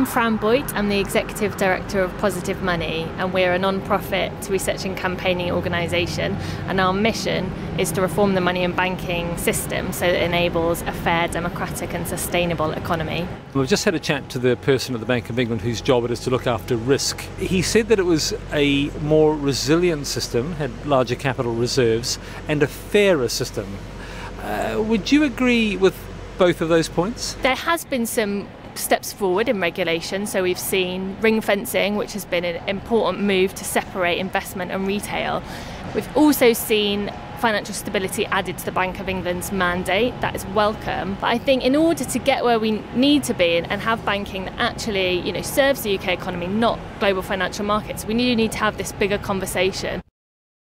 I'm Fran Boait, I'm the Executive Director of Positive Money, and we're a non-profit research and campaigning organisation, and our mission is to reform the money and banking system so that it enables a fair, democratic and sustainable economy. We've just had a chat to the person at the Bank of England whose job it is to look after risk. He said that it was a more resilient system, had larger capital reserves and a fairer system. Would you agree with both of those points? There has been some steps forward in regulation, so we've seen ring fencing, which has been an important move to separate investment and retail. We've also seen financial stability added to the Bank of England's mandate. That is welcome, but I think in order to get where we need to be and have banking that actually serves the UK economy, not global financial markets, we do need to have this bigger conversation.